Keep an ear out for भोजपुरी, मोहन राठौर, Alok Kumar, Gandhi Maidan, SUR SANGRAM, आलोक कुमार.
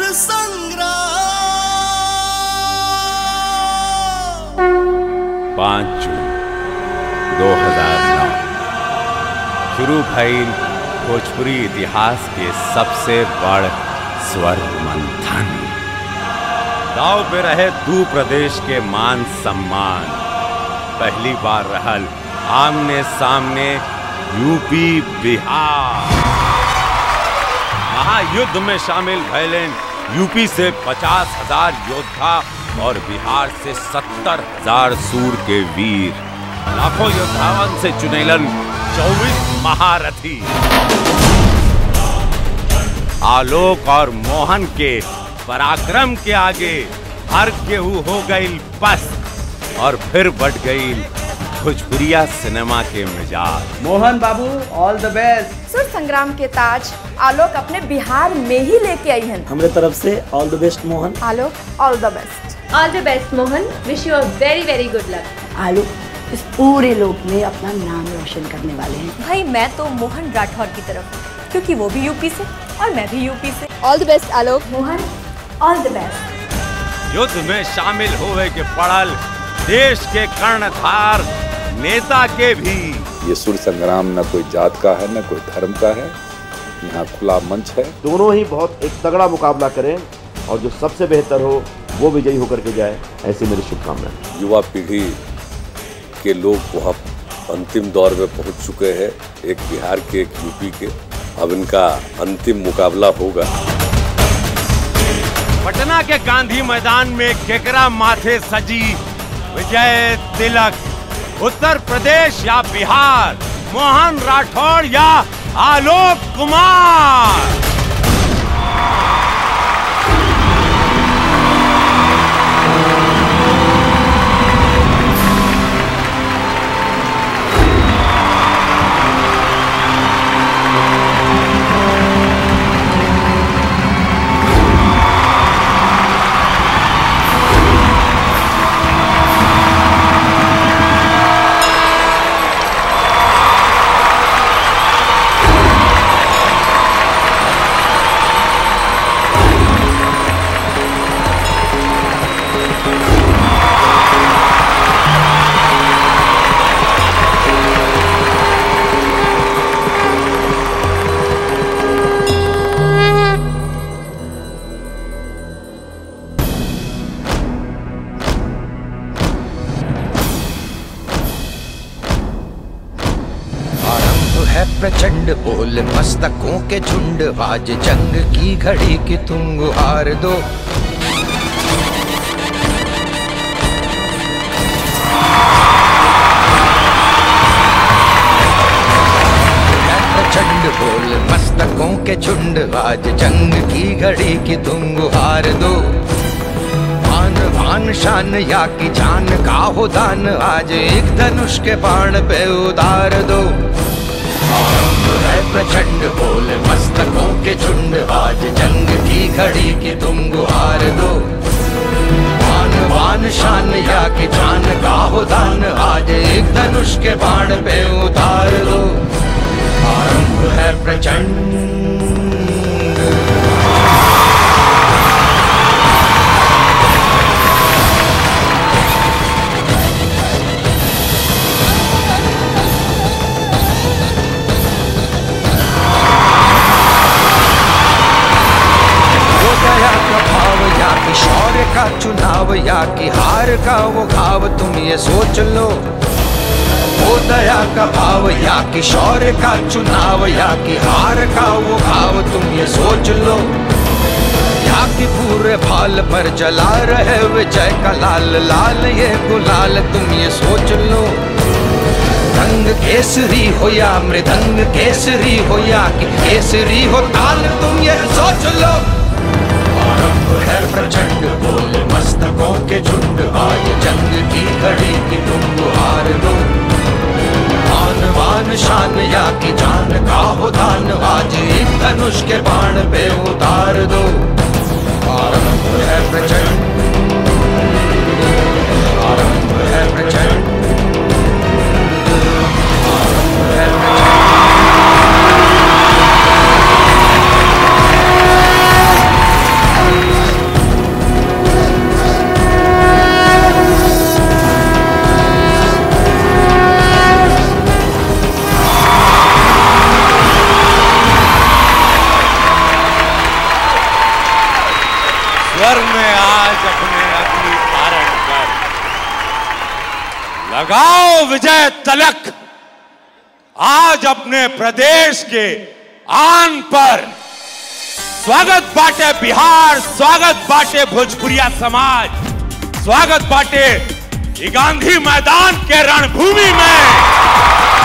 सुर संग्राम 5 जून 2009 शुरू भई भोजपुरी इतिहास के सबसे बड़ स्वर मंथन। दाव पे रहे दू प्रदेश के मान सम्मान। पहली बार रहल आमने सामने यूपी बिहार। महायुद्ध में शामिल भैले यूपी से 50,000 योद्धा और बिहार से 70,000 सूर के वीर। लाखों योद्धावन से चुनेलन 24 महारथी। आलोक और मोहन के पराक्रम के आगे हर केहू हो गई पस्त। और फिर बढ़ गई भोजपुरिया सिनेमा के मिजाज। Mohan Babu all the best. Sur Sangram के ताज आलोक अपने बिहार में ही लेके आई हैं। हमारे तरफ से all the best Mohan. Alok all the best. All the best Mohan. Wish you a very very good luck. Alok इस पूरे लोक में अपना नाम रोशन करने वाले हैं। भाई मैं तो मोहन राठौर की तरफ, क्योंकि वो भी यूपी से और मैं भी यूपी से। All the best Alok. Mohan all the best. युद्ध में शामिल हुए के पड़ल देश के कर्णधार नेता के भी। ये सुर संग्राम न कोई जात का है न कोई धर्म का है, यहाँ खुला मंच है। दोनों ही बहुत एक तगड़ा मुकाबला करें और जो सबसे बेहतर हो वो विजयी होकर के जाए, ऐसी मेरी शुभकामनाएं। युवा पीढ़ी के लोग वहाँ अंतिम दौर में पहुँच चुके हैं, एक बिहार के एक यूपी के। अब इनका अंतिम मुकाबला होगा। पटना के गांधी मैदान में केकरा माथे सजी विजय तिलक। उत्तर प्रदेश या बिहार, मोहन राठौर या आलोक कुमार। प्रचंड बोल मस्तकों के झुंड, आज जंग की घड़ी की तुम गुहार दो। प्रचंड बोल मस्तकों के झुंड, आज जंग की घड़ी की तुम गुहार दो। भान भान शान या की जान का हो दान, आज एक धनुष के बाण पे उतार दो। प्रचंड बोल मस्तकों के झुंड, आज जंग की घड़ी की तुम गुहार दो। वान वान शान या के जान का हो दान, आज एक धनुष के बाण पे उतार दो। आरंभ है प्रचंड। शौर्य का चुनाव या कि हार का वो घाव, तुम ये सोच लो। वो दया का भाव या कि शौर्य का चुनाव या कि हार का वो घाव, तुम ये सोच लो। या कि पूरे भाल पर जला रहे विजय का लाल लाल ये गुलाल, तुम ये सोच लो। रंग केसरी हो या मृदंग केसरी हो या कि केसरी हो ताल, तुम ये सोच लो। है प्रचंड बोल मस्तकों के झुंड, आज जंग की घड़ी की तुम गुहार दो। आन बान शान या की जान का हो दान, आज एक धनुष के बाण पे उतार दो। आरंभ है प्रचंड। आरंभ है प्रचंड। आरंभ है प्रचंड। घर में आज अपने अग्नि धारण कर, लगाओ विजय तलक आज अपने प्रदेश के आन पर। स्वागत बाटे बिहार, स्वागत बाटे भोजपुरिया समाज, स्वागत बाटे गांधी मैदान के रणभूमि में।